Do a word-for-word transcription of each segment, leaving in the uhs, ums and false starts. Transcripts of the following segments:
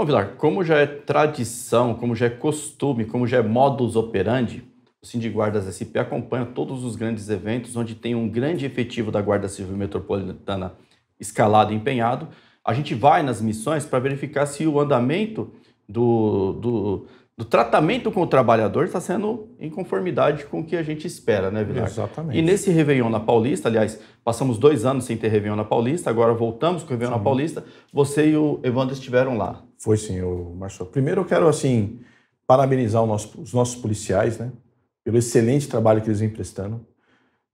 Bom, Vilar, como já é tradição, como já é costume, como já é modus operandi, o Sindiguardas S P acompanha todos os grandes eventos onde tem um grande efetivo da Guarda Civil Metropolitana escalado e empenhado. A gente vai nas missões para verificar se o andamento do, do, do tratamento com o trabalhador está sendo em conformidade com o que a gente espera, né, Vilar? Exatamente. E nesse Réveillon na Paulista, aliás, passamos dois anos sem ter Réveillon na Paulista, agora voltamos com o Réveillon sim. na Paulista. Você e o Evandro estiveram lá. Foi sim, Marcelo. Primeiro eu quero, assim, parabenizar o nosso, os nossos policiais, né, pelo excelente trabalho que eles vêm prestando.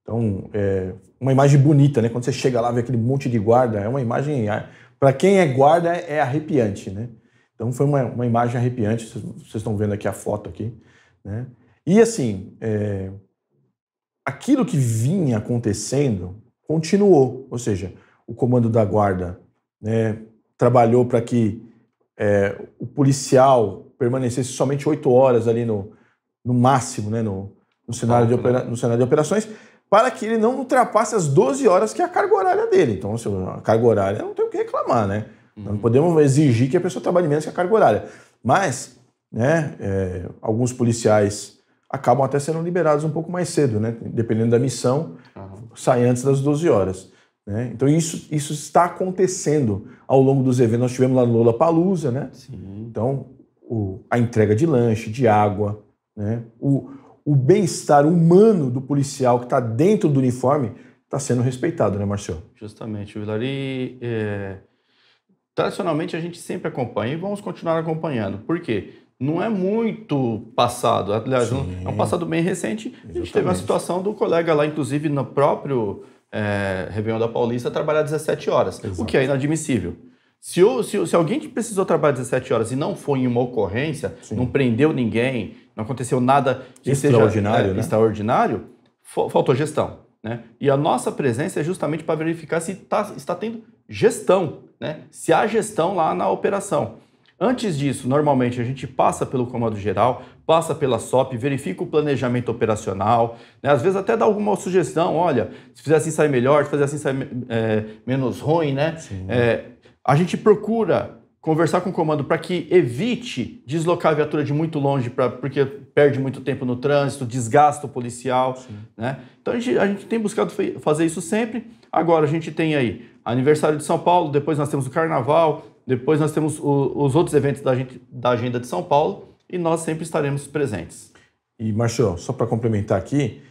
Então, é uma imagem bonita, né? Quando você chega lá, vê aquele monte de guarda, é uma imagem... Para quem é guarda, é arrepiante, né? Então, foi uma, uma imagem arrepiante. Vocês estão vendo aqui a foto aqui, né? E, assim, é, aquilo que vinha acontecendo continuou. Ou seja, o comando da guarda, né, trabalhou para que é, o policial permanecesse somente oito horas ali no, no máximo, né? No, no, cenário de opera, no cenário de operações, para que ele não ultrapasse as doze horas que é a carga horária dele. Então, assim, a carga horária não tem o que reclamar, né? Uhum. Não podemos exigir que a pessoa trabalhe menos que a carga horária. Mas, né, é, alguns policiais acabam até sendo liberados um pouco mais cedo, né? Dependendo da missão, uhum. sai antes das doze horas. Né? Então, isso, isso está acontecendo ao longo dos eventos. Nós tivemos lá no Lollapalooza, né? Sim. Então, o, a entrega de lanche, de água, né? O... o bem-estar humano do policial que está dentro do uniforme está sendo respeitado, né, Marcelo? Justamente, Vilar. E, é, tradicionalmente, a gente sempre acompanha e vamos continuar acompanhando. Por quê? Não é muito passado. Aliás, não, é um passado bem recente. Exatamente. A gente teve uma situação do colega lá, inclusive, no próprio é, Réveillon da Paulista, trabalhar dezessete horas, exato. O que é inadmissível. Se, o, se, se alguém precisou trabalhar dezessete horas e não foi em uma ocorrência, sim. não prendeu ninguém, não aconteceu nada que extraordinário, seja, é, né? extraordinário, faltou gestão, né? E a nossa presença é justamente para verificar se tá, está tendo gestão, né? Se há gestão lá na operação. Antes disso, normalmente a gente passa pelo comando geral, passa pela S O P, verifica o planejamento operacional, né? Às vezes até dá alguma sugestão, olha, se fizer assim sai melhor, se fizer assim sai é, menos ruim, né? É, a gente procura conversar com o comando para que evite deslocar a viatura de muito longe, pra, porque perde muito tempo no trânsito, desgasta o policial, né? Então a gente, a gente tem buscado fazer isso sempre. Agora a gente tem aí aniversário de São Paulo, depois nós temos o Carnaval, depois nós temos o, os outros eventos da, gente, da agenda de São Paulo e nós sempre estaremos presentes. E, Marcio, só para complementar aqui,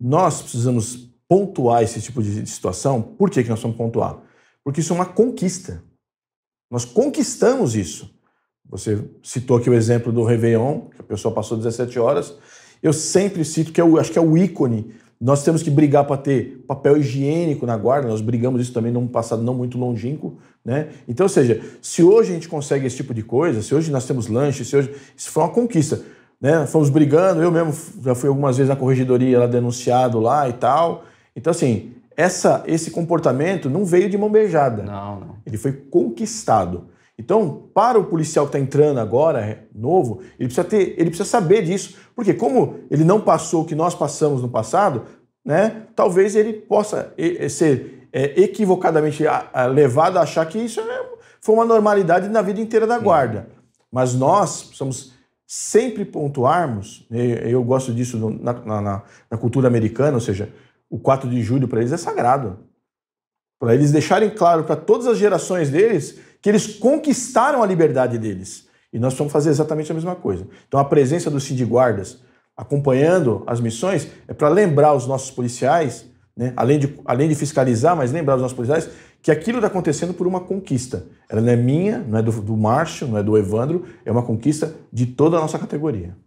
nós precisamos pontuar esse tipo de situação. Por que que nós vamos pontuar? Porque isso é uma conquista. Nós conquistamos isso. Você citou aqui o exemplo do Réveillon, que a pessoa passou dezessete horas. Eu sempre cito que eu acho que é o ícone. Nós temos que brigar para ter papel higiênico na guarda. Nós brigamos isso também num passado não muito longínquo, né? Então, ou seja, se hoje a gente consegue esse tipo de coisa, se hoje nós temos lanche, se hoje... isso foi uma conquista, né? Fomos brigando. Eu mesmo já fui algumas vezes na corregedoria lá denunciado lá e tal. Então, assim... Essa, esse comportamento não veio de mão beijada. Não, não. Ele foi conquistado. Então, para o policial que está entrando agora, novo, ele precisa, ter, ele precisa saber disso. Porque como ele não passou o que nós passamos no passado, né, talvez ele possa ser é, equivocadamente levado a achar que isso foi uma normalidade na vida inteira da guarda. Sim. Mas nós precisamos sempre pontuarmos, eu gosto disso na, na, na cultura americana, ou seja, o quatro de julho para eles é sagrado. Para eles deixarem claro para todas as gerações deles que eles conquistaram a liberdade deles. E nós vamos fazer exatamente a mesma coisa. Então a presença dos Sindiguardas acompanhando as missões é para lembrar os nossos policiais, né, além de, além de fiscalizar, mas lembrar os nossos policiais que aquilo está acontecendo por uma conquista. Ela não é minha, não é do, do Márcio, não é do Evandro, é uma conquista de toda a nossa categoria.